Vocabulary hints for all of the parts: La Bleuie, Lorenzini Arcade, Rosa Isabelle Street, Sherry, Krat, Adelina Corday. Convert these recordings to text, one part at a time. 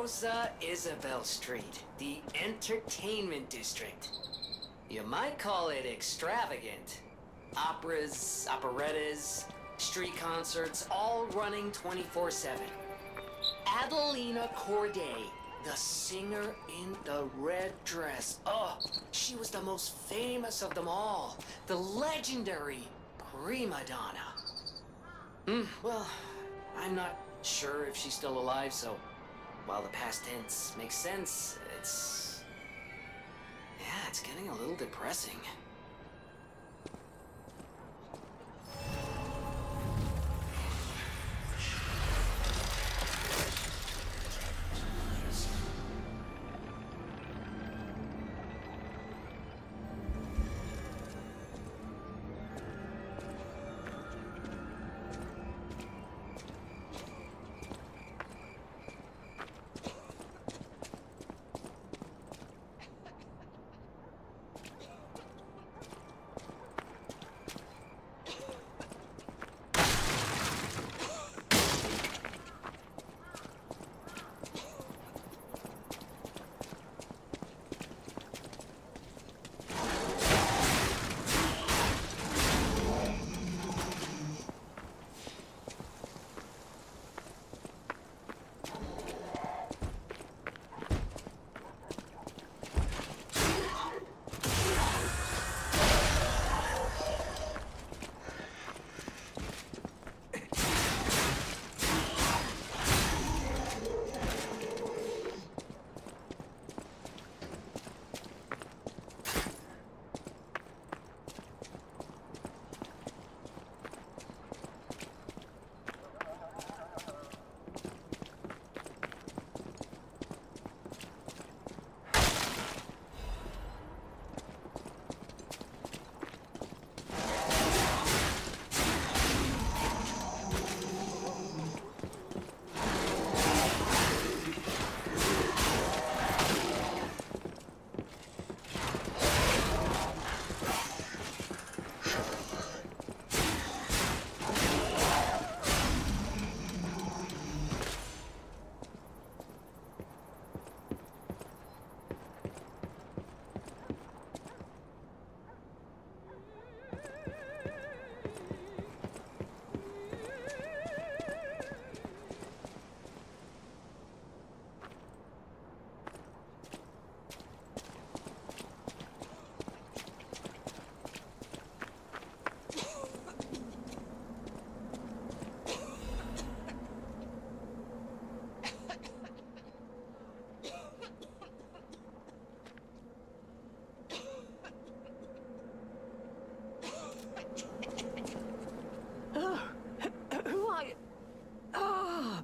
Rosa Isabelle Street, the entertainment district. You might call it extravagant. Operas, operettas, street concerts, all running 24/7. Adelina Corday, the singer in the red dress. Oh, she was the most famous of them all. The legendary prima donna. Well, I'm not sure if she's still alive, so while the past tense makes sense, it's getting a little depressing.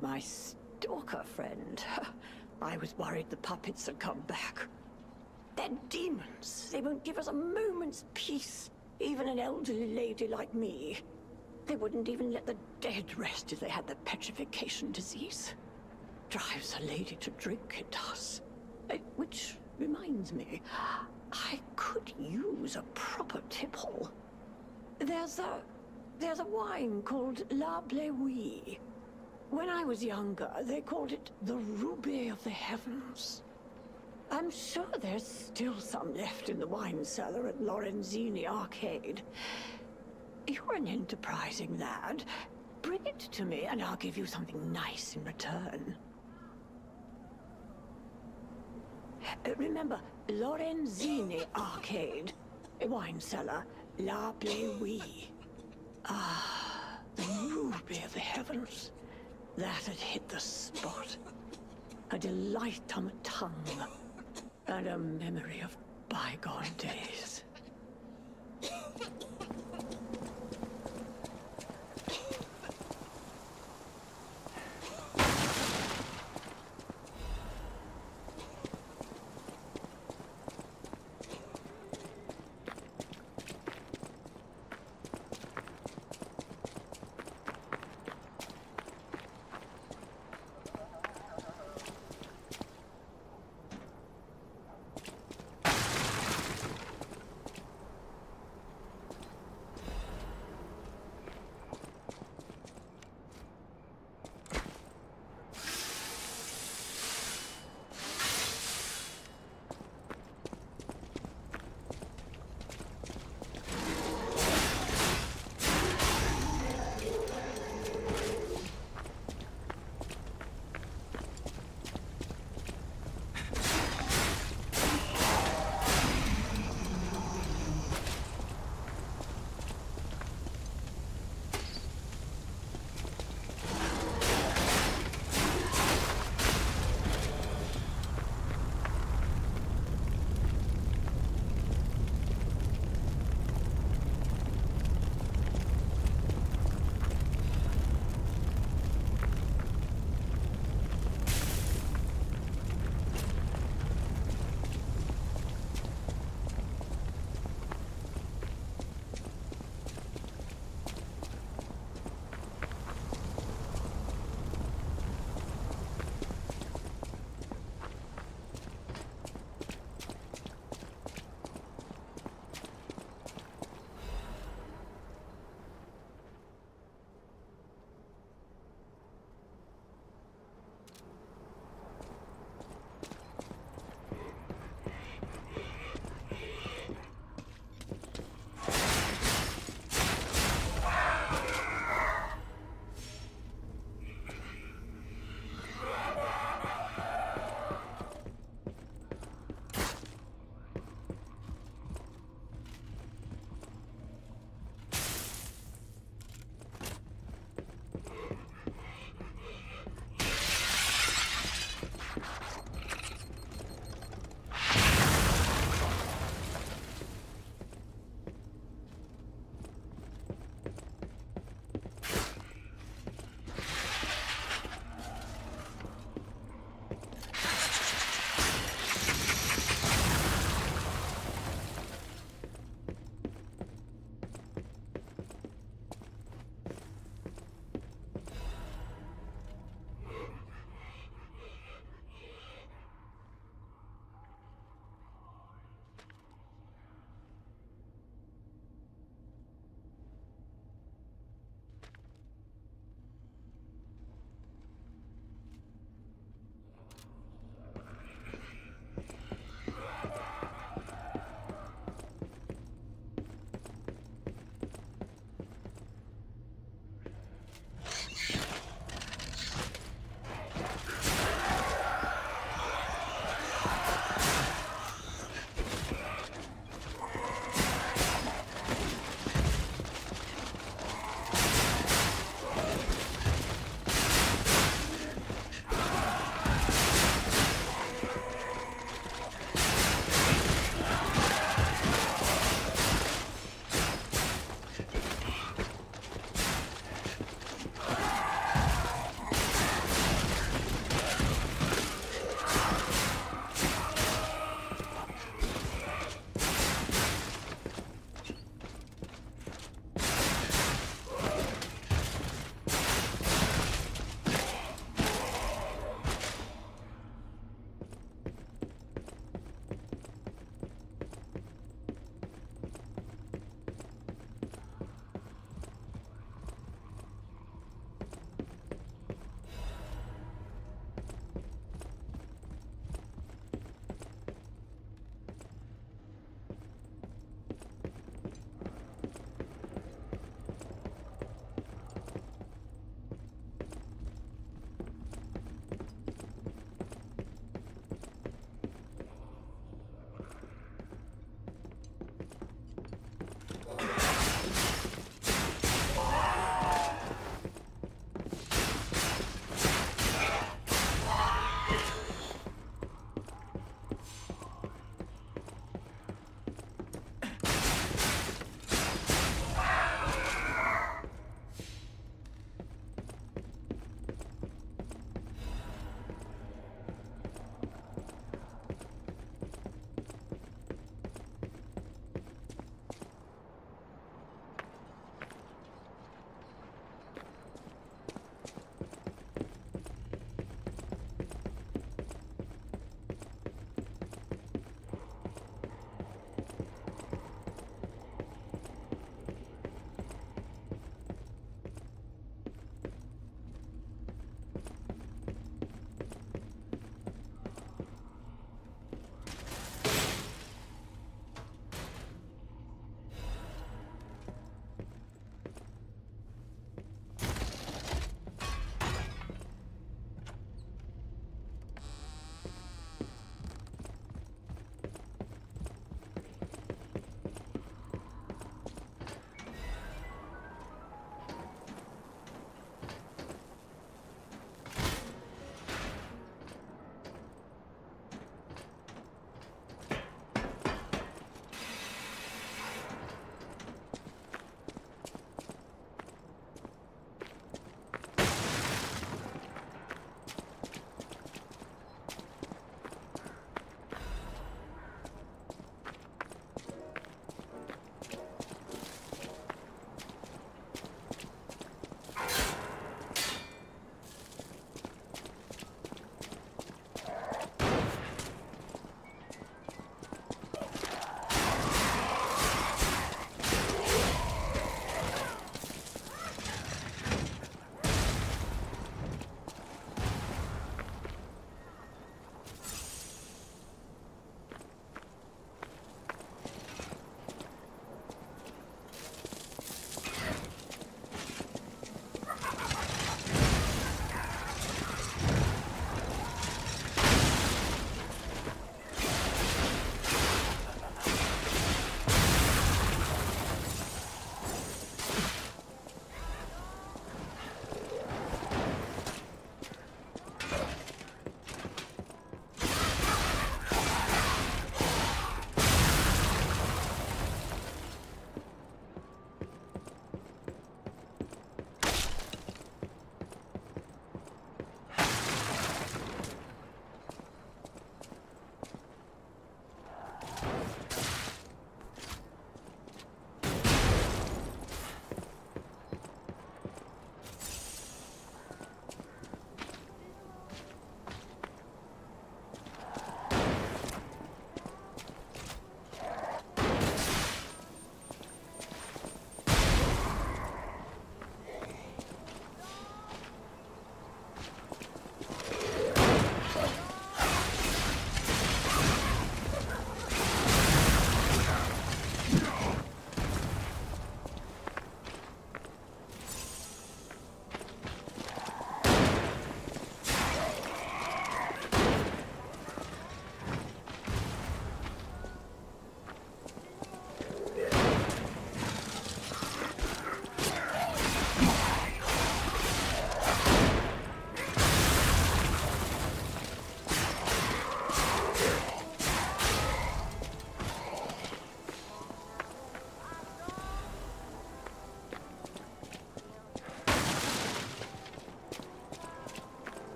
My stalker friend. I was worried the puppets had come back. They're demons. They won't give us a moment's peace. Even an elderly lady like me. They wouldn't even let the dead rest if they had the petrification disease. Drives a lady to drink, it does. Which reminds me, I could use a proper tipple. There's a wine called La Bleuie. When I was younger, they called it the ruby of the heavens. I'm sure there's still some left in the wine cellar at Lorenzini Arcade. You're an enterprising lad. Bring it to me and I'll give you something nice in return. Remember, Lorenzini Arcade. A wine cellar, La Bleuie. Ah, the ruby of the heavens. That had hit the spot. A delight on the tongue, and a memory of bygone days.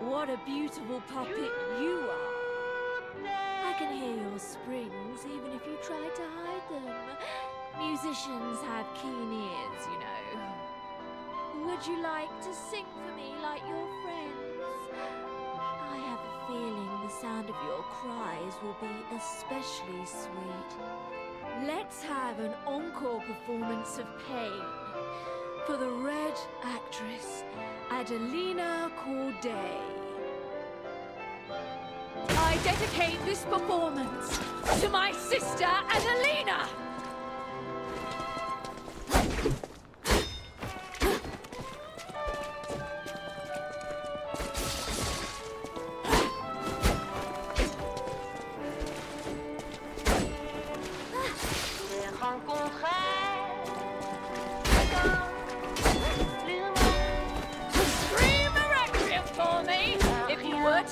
What a beautiful puppet you are. I can hear your springs even if you try to hide them. Musicians have keen ears, you know. Would you like to sing for me like your friends? I have a feeling the sound of your cries will be especially sweet. Let's have an encore performance of Pain for the red actress, Adelina Corday. I dedicate this performance to my sister, Adelina! Scream a requiem for me, if you would.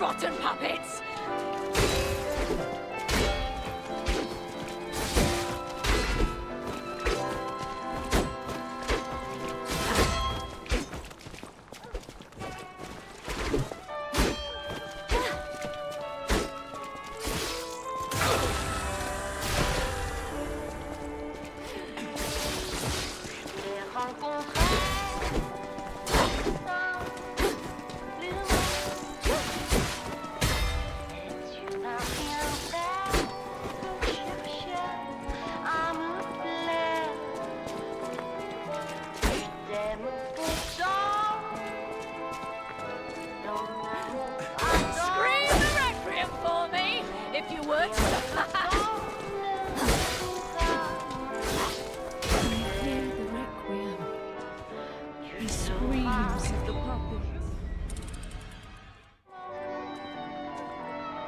Rotten puppets!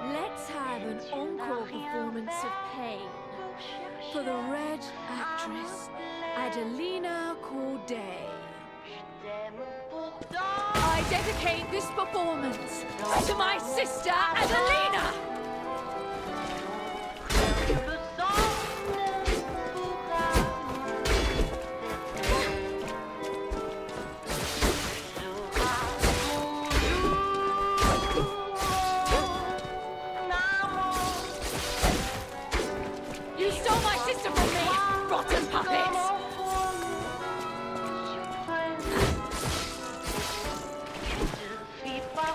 Let's have an encore performance of Pain for the red actress, Adelina Corday. I dedicate this performance to my sister, Adelina! Puppets! Je ne suis pas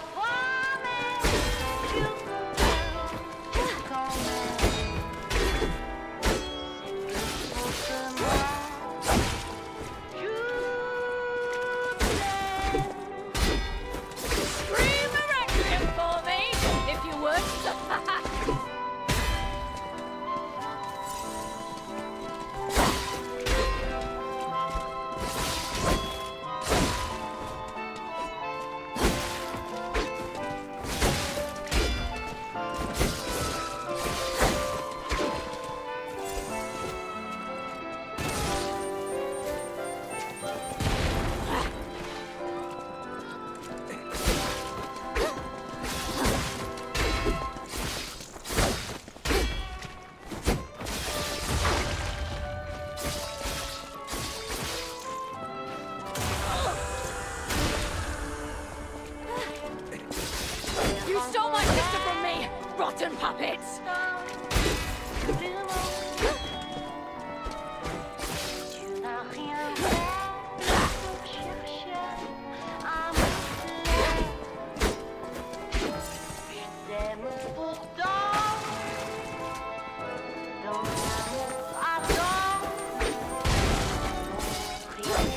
rotten puppets!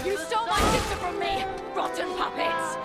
You stole my sister from me, rotten puppets!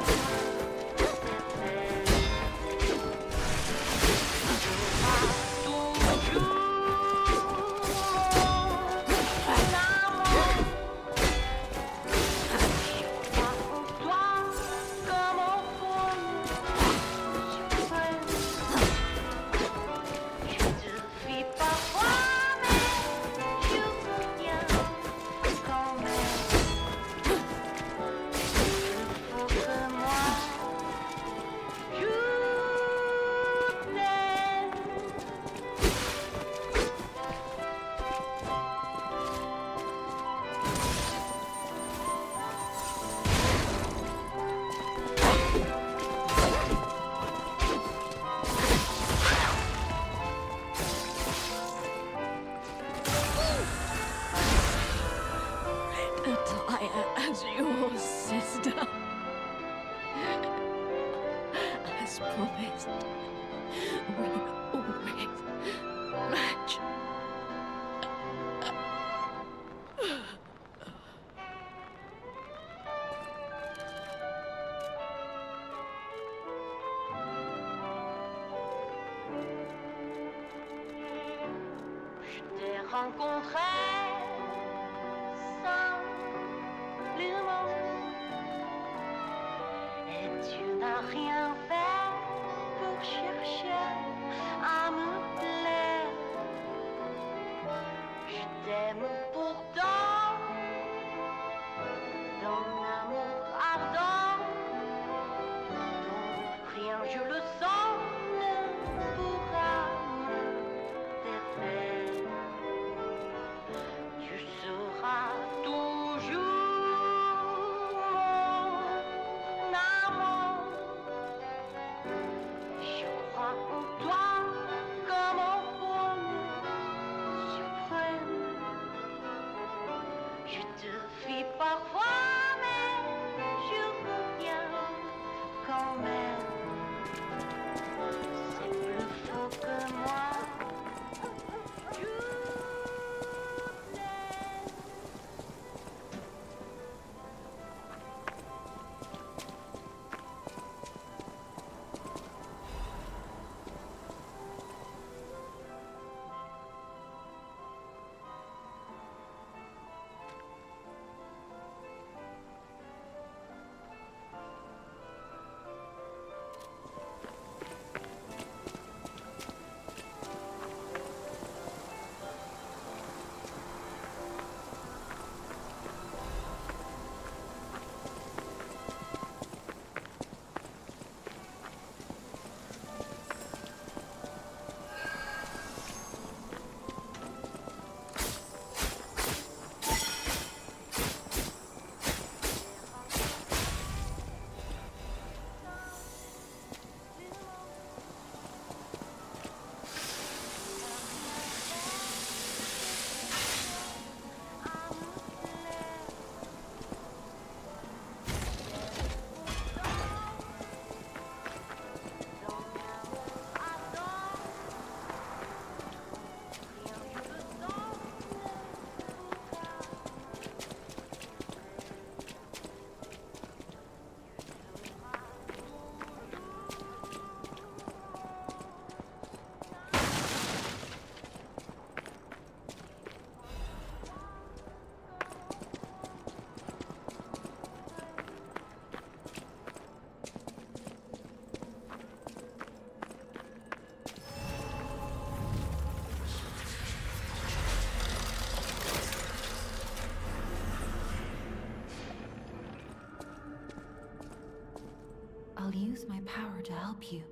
I'll use my power to help you.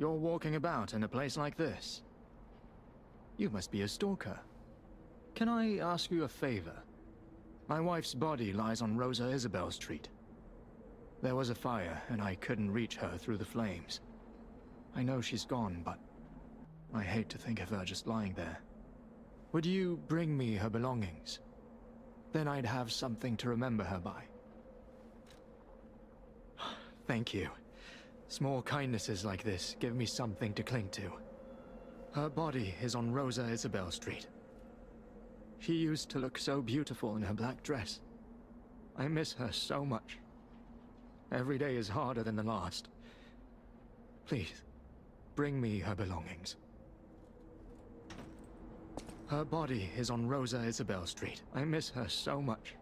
You're walking about in a place like this. You must be a stalker. Can I ask you a favor? My wife's body lies on Rosa Isabelle Street. There was a fire, and I couldn't reach her through the flames. I know she's gone, but I hate to think of her just lying there. Would you bring me her belongings? Then I'd have something to remember her by. Thank you. Small kindnesses like this give me something to cling to. Her body is on Rosa Isabelle Street. She used to look so beautiful in her black dress. I miss her so much. Every day is harder than the last. Please, bring me her belongings. Her body is on Rosa Isabelle Street. I miss her so much.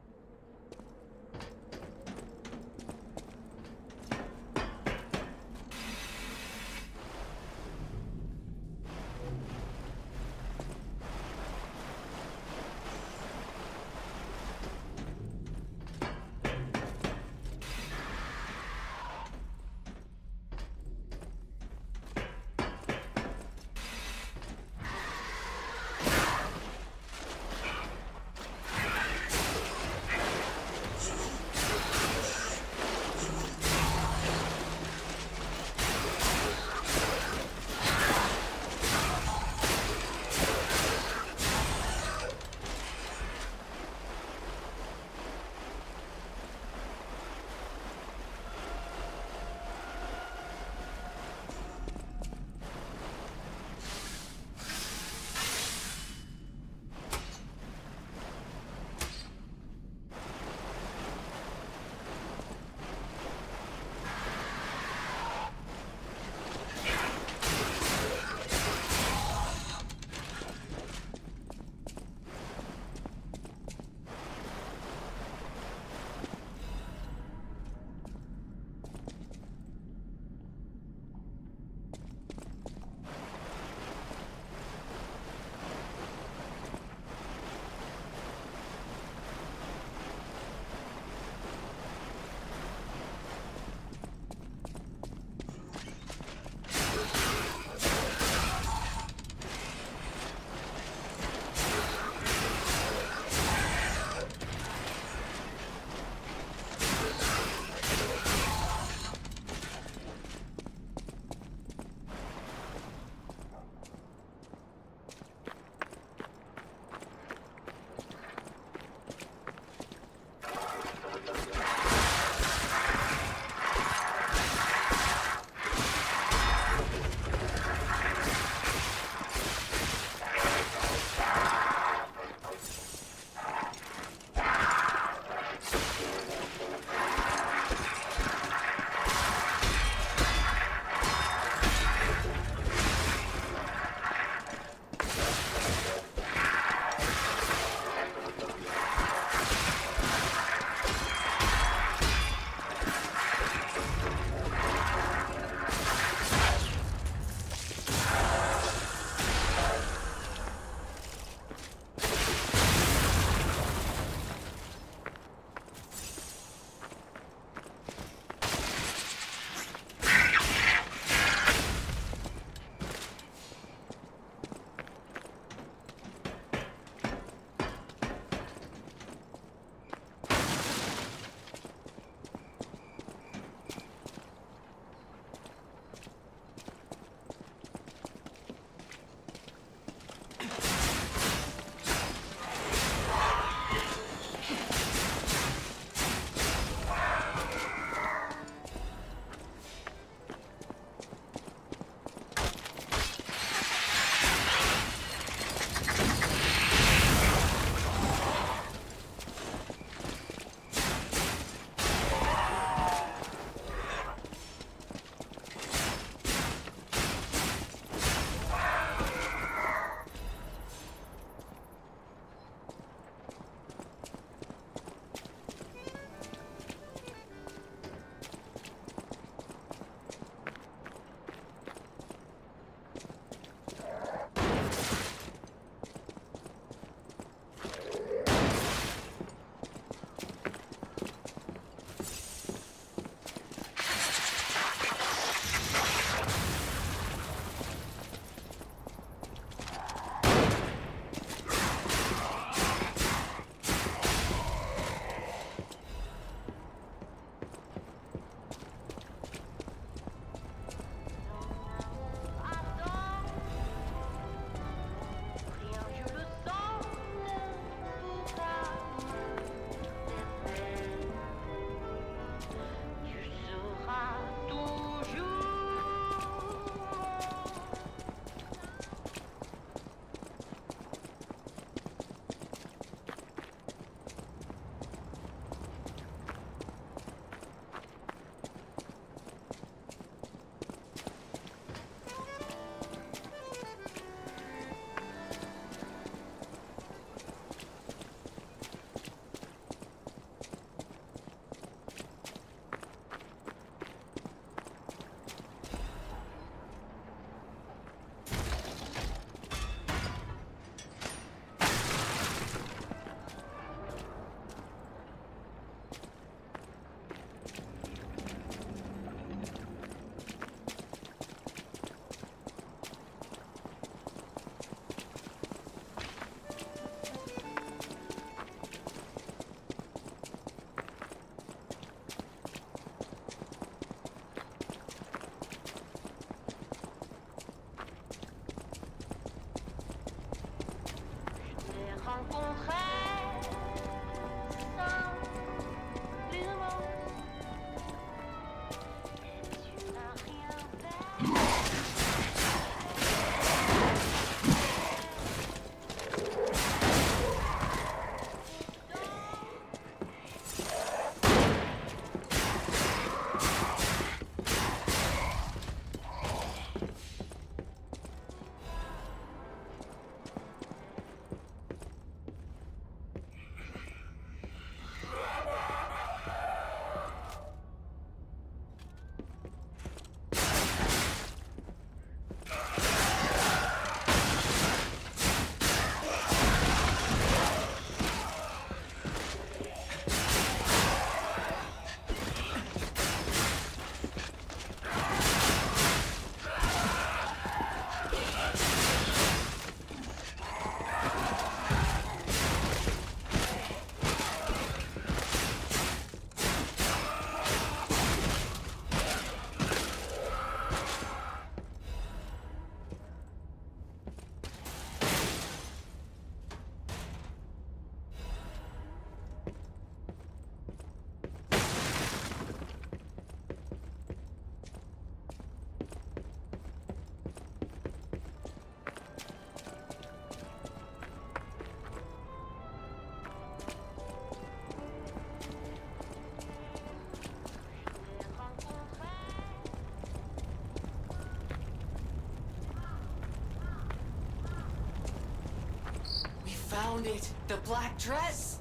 found it! The black dress!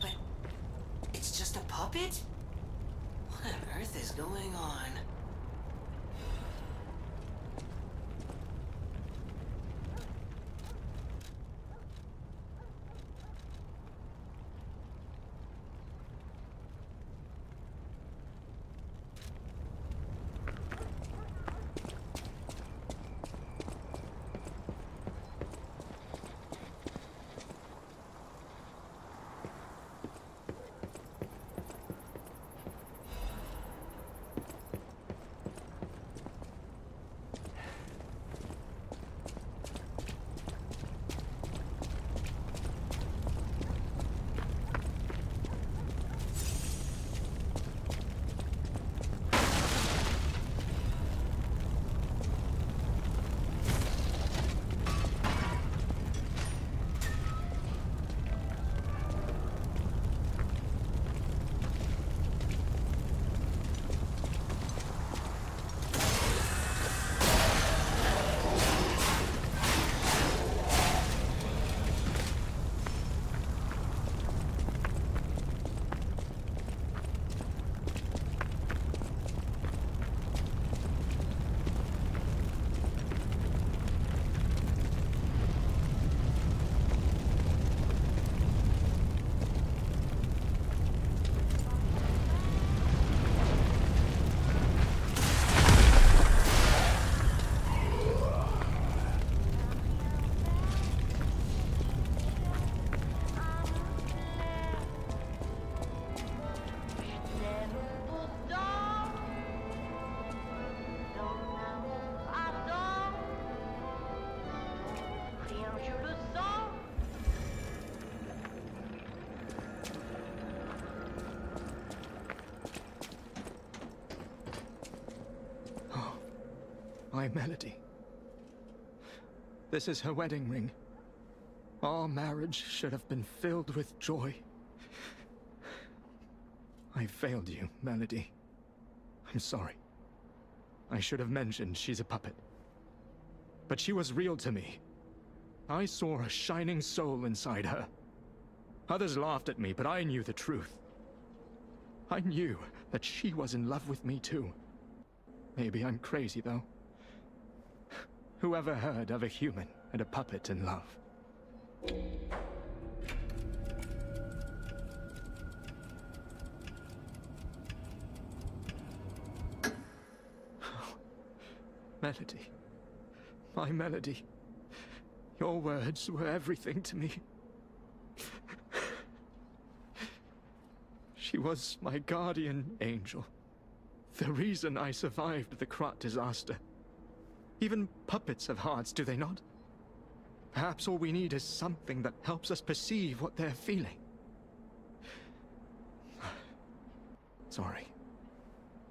But it's just a puppet? What on earth is going on? Melody. This is her wedding ring. Our marriage should have been filled with joy. I failed you, Melody. I'm sorry. I should have mentioned she's a puppet. But she was real to me. I saw a shining soul inside her. Others laughed at me, but I knew the truth. I knew that she was in love with me too. Maybe I'm crazy though. Whoever heard of a human and a puppet in love? Oh, Melody. My Melody. Your words were everything to me. She was my guardian angel. The reason I survived the Krat disaster. Even puppets have hearts, do they not? Perhaps all we need is something that helps us perceive what they're feeling. Sorry.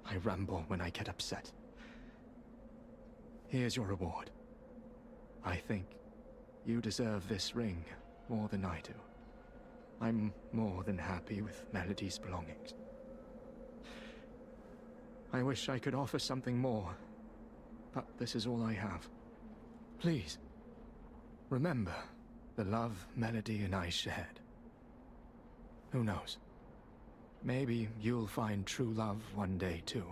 I ramble when I get upset. Here's your reward. I think you deserve this ring more than I do. I'm more than happy with Melody's belongings. I wish I could offer something more. But this is all I have. Please, remember the love Melody and I shared. Who knows? Maybe you'll find true love one day too.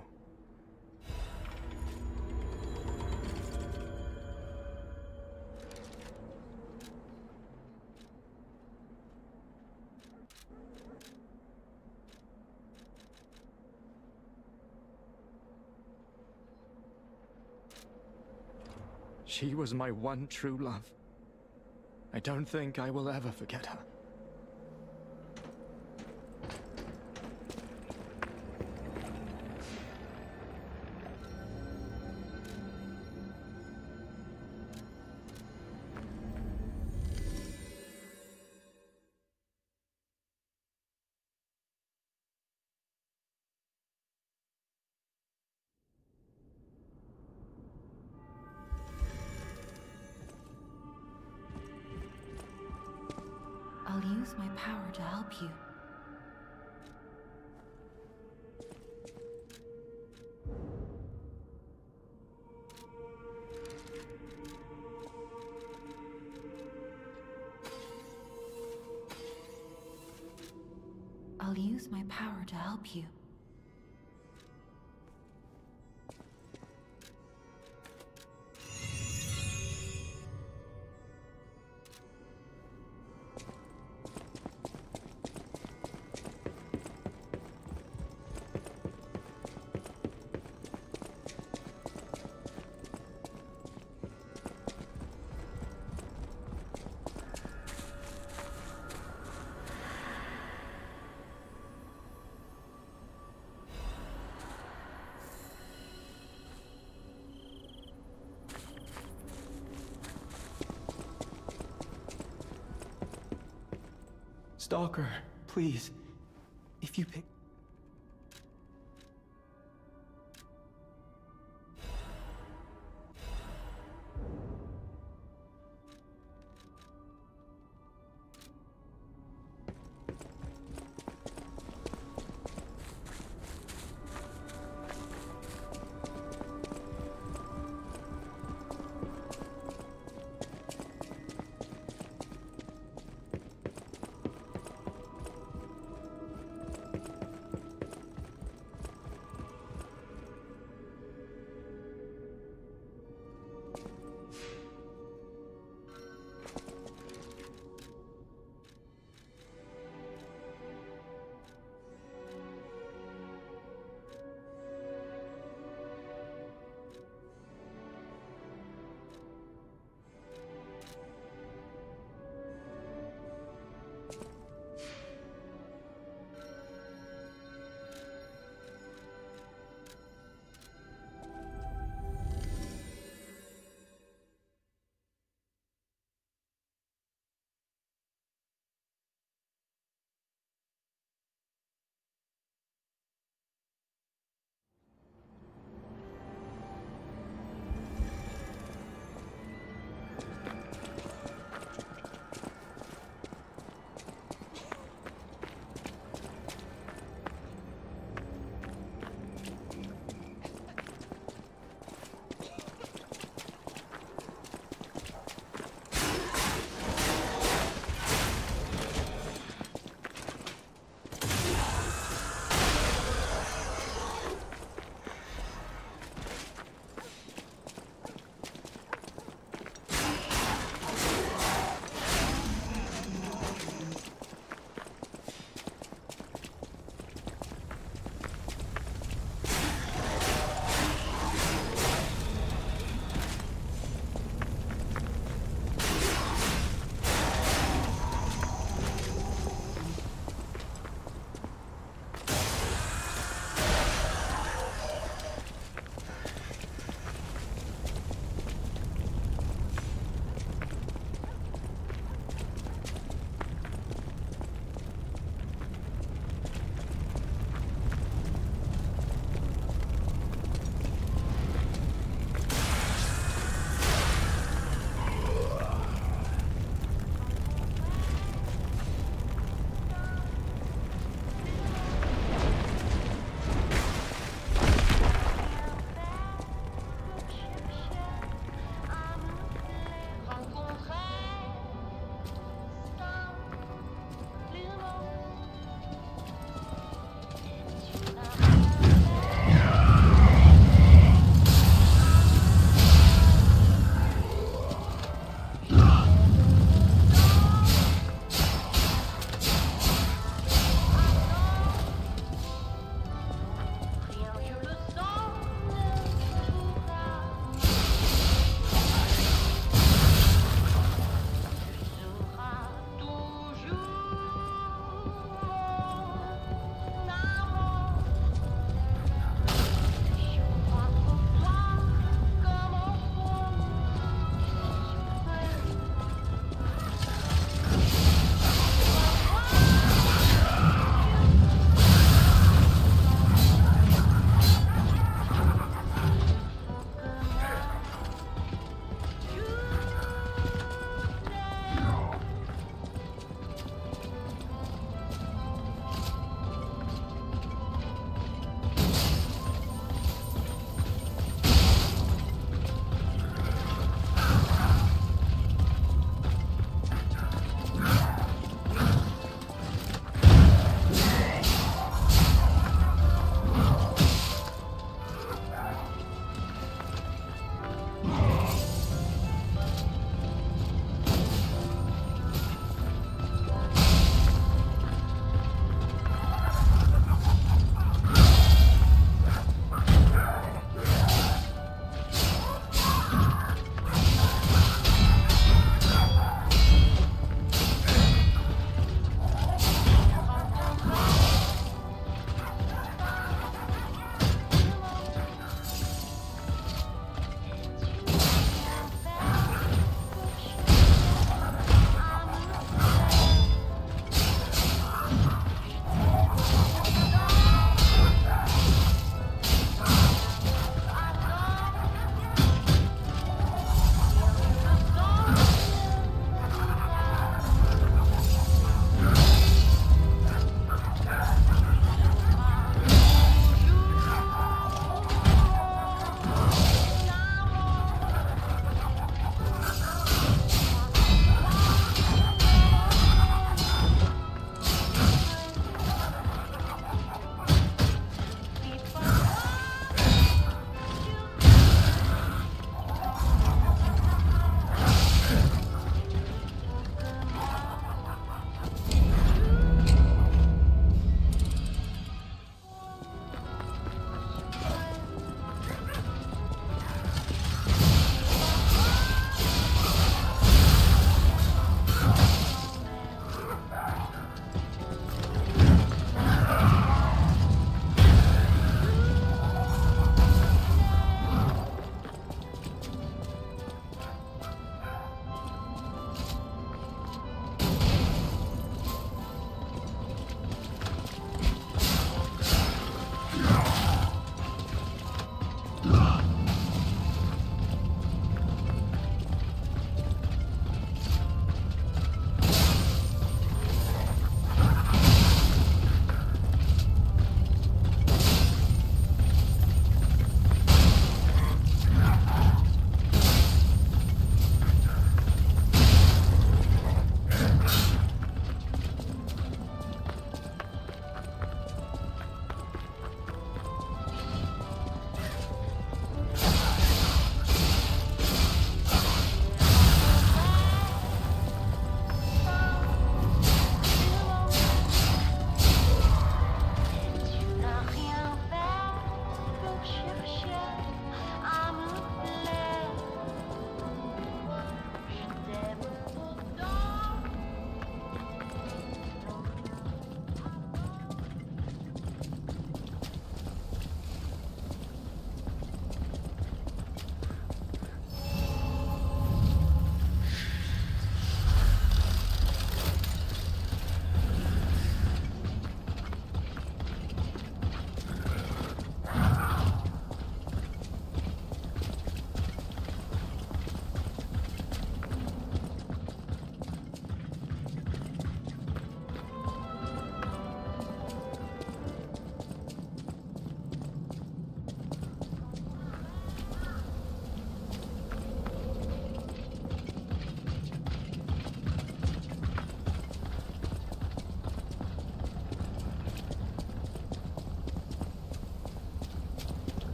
She was my one true love. I don't think I will ever forget her. Use my power to help you. I'll use my power to help you. Stalker, please, if you pick...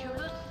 yo lo sé.